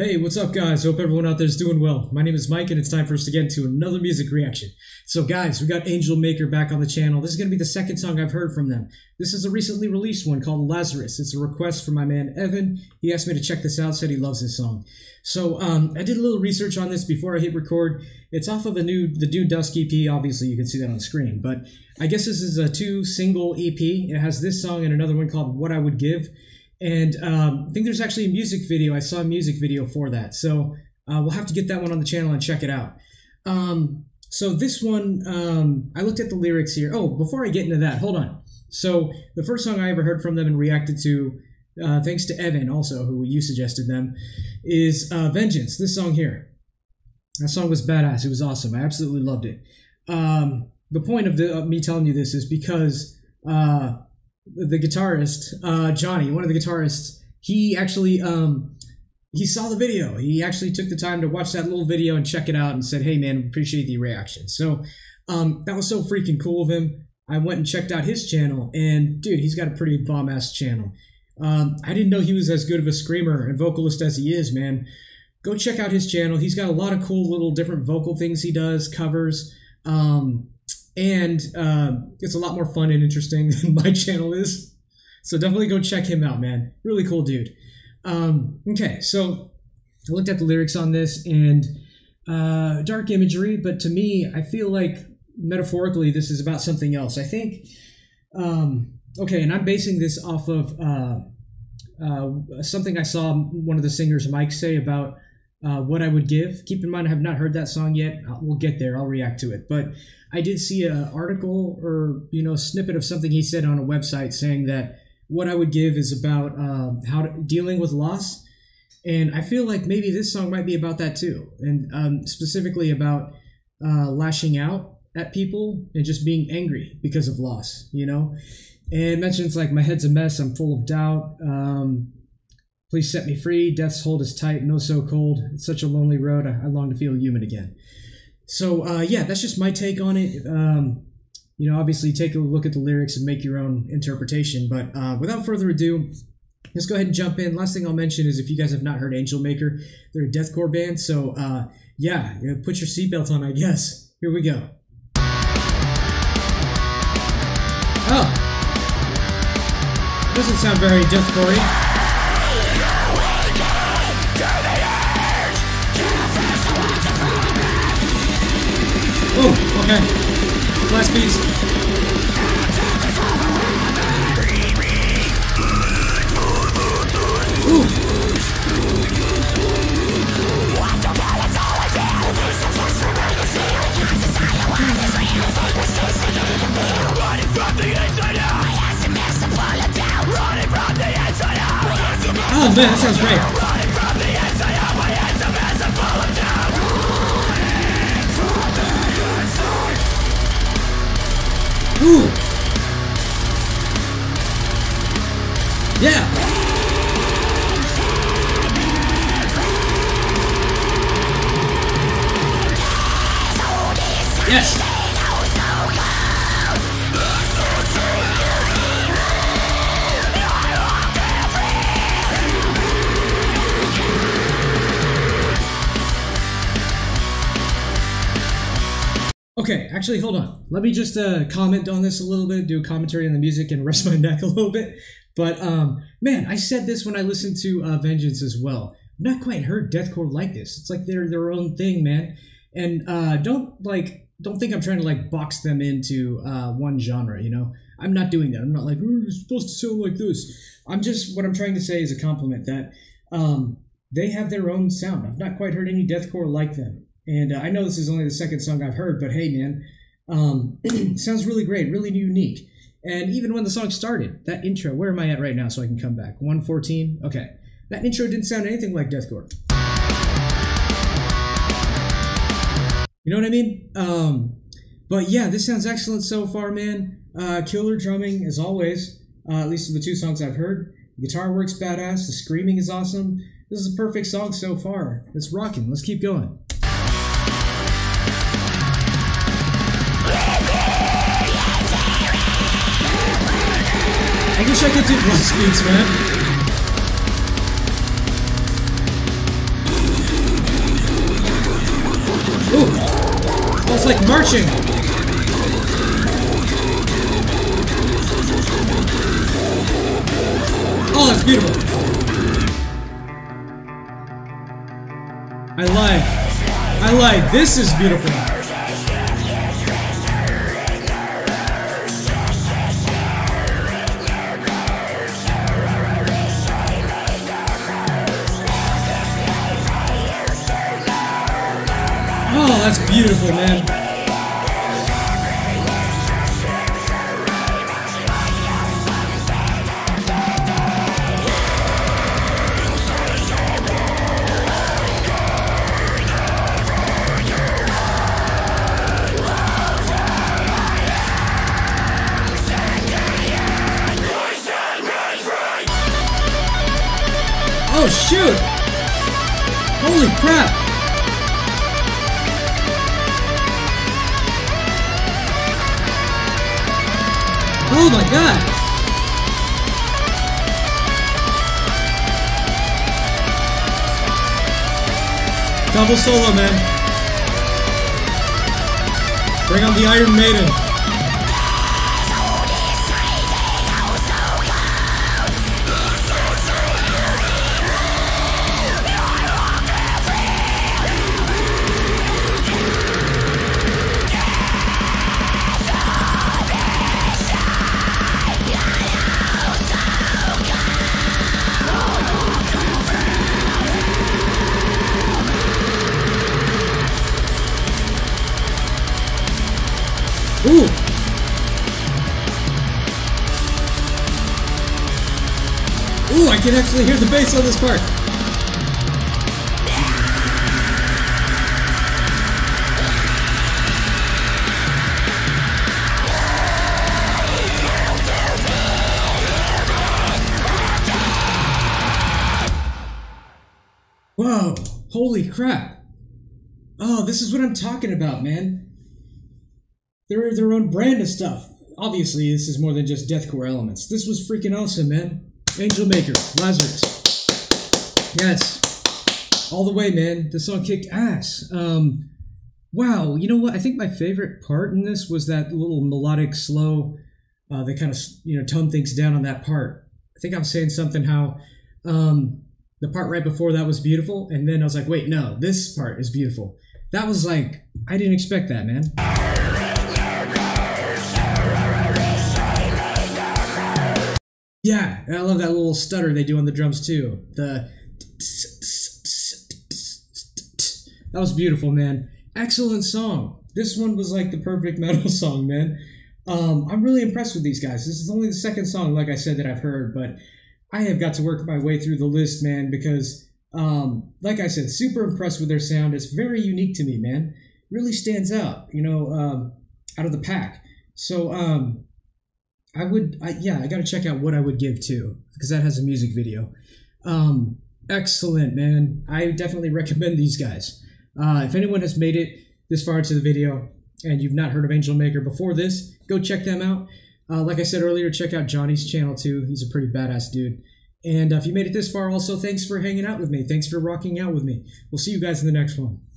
Hey, what's up guys? Hope everyone out there is doing well. My name is Mike and it's time for us to get into another music reaction. So guys, we got AngelMaker back on the channel. This is going to be the second song I've heard from them. This is a recently released one called Lazarus. It's a request from my man Evan. He asked me to check this out, said he loves this song. So I did a little research on this before I hit record. It's off of the Dune Dusk EP. Obviously you can see that on screen, but I guess this is a two-single EP. It has this song and another one called What I Would Give. And I think there's actually a music video. I saw a music video for that. So we'll have to get that one on the channel and check it out. So this one, I looked at the lyrics here. Oh, before I get into that, hold on. So the first song I ever heard from them and reacted to, thanks to Evan also, who you suggested them, is Vengeance, this song here. That song was badass. It was awesome. I absolutely loved it. The point of me telling you this is because... the guitarist, Johnny, one of the guitarists, he actually, he saw the video. He actually took the time to watch that little video and check it out and said, hey man, appreciate the reaction. So that was so freaking cool of him. I went and checked out his channel and dude, he's got a pretty bomb ass channel. I didn't know he was as good of a screamer and vocalist as he is, man. Go check out his channel. He's got a lot of cool little different vocal things he does, covers, and it's a lot more fun and interesting than my channel is. So definitely go check him out, man. Really cool dude. Okay, so I looked at the lyrics on this and dark imagery, but to me, I feel like metaphorically this is about something else. I think, okay, and I'm basing this off of something I saw one of the singers, Mike, say about What I Would Give. Keep in mind I have not heard that song yet. We'll get there. I'll react to it. But I did see an article or, you know, snippet of something he said on a website saying that What I Would Give is about how to, dealing with loss. And I feel like maybe this song might be about that too. And specifically about lashing out at people and just being angry because of loss, you know. And it mentions like, my head's a mess. I'm full of doubt. Please set me free. Death's hold is tight. No, so cold. It's such a lonely road. I long to feel human again. So, yeah, that's just my take on it. You know, obviously take a look at the lyrics and make your own interpretation. But without further ado, let's go ahead and jump in. Last thing I'll mention is if you guys have not heard AngelMaker, they're a deathcore band. So, yeah, put your seatbelt on, I guess. Here we go. Oh. Doesn't sound very deathcore-y. Oh, okay. Last piece. Ooh. Oh, man, that sounds great. Ooh. Yeah. Yes. Okay, actually, hold on. Let me just comment on this a little bit, do a commentary on the music, and rest my neck a little bit. But, man, I said this when I listened to Vengeance as well. I've not quite heard deathcore like this. It's like they're their own thing, man. And don't think I'm trying to, like, box them into one genre, you know? I'm not doing that. I'm not like, ooh, you're supposed to sound like this. I'm just, what I'm trying to say is a compliment that they have their own sound. I've not quite heard any deathcore like them. And I know this is only the second song I've heard, but hey, man, sounds really great, really unique. And even when the song started, that intro, where am I at right now so I can come back? 1:14? Okay. That intro didn't sound anything like deathcore. You know what I mean? But yeah, this sounds excellent so far, man. Killer drumming, as always, at least in the two songs I've heard. Guitar works badass. The screaming is awesome. This is a perfect song so far. It's rocking. Let's keep going. I wish I could do one speech, man. like marching. Oh, that's beautiful. I lied. I lied. This is beautiful. Oh, that's beautiful, man. Oh, shoot! Holy crap! Oh my god! Double solo, man. Bring on the Iron Maiden. Ooh! Ooh, I can actually hear the bass on this part! Whoa! Holy crap! Oh, this is what I'm talking about, man. They're their own brand of stuff. Obviously, this is more than just deathcore elements. This was freaking awesome, man. AngelMaker, Lazarus. Yes. All the way, man. This song kicked ass. Wow, you know what? I think my favorite part in this was that little melodic slow that kind of, you know, toned things down on that part. I think I'm saying something how the part right before that was beautiful, and then I was like, wait, no, this part is beautiful. That was like, I didn't expect that, man. Yeah, and I love that little stutter they do on the drums too. The that was beautiful, man. Excellent song. This one was like the perfect metal song, man. I'm really impressed with these guys. This is only the second song, like I said, that I've heard, but I have got to work my way through the list, man, because like I said, super impressed with their sound. It's very unique to me, man. Really stands out, you know, out of the pack. So yeah, I gotta check out What I Would Give too, because that has a music video. Excellent, man. I definitely recommend these guys. If anyone has made it this far into the video and you've not heard of AngelMaker before this, go check them out. Like I said earlier, check out Johnny's channel too. He's a pretty badass dude. And if you made it this far also, thanks for hanging out with me. Thanks for rocking out with me. We'll see you guys in the next one.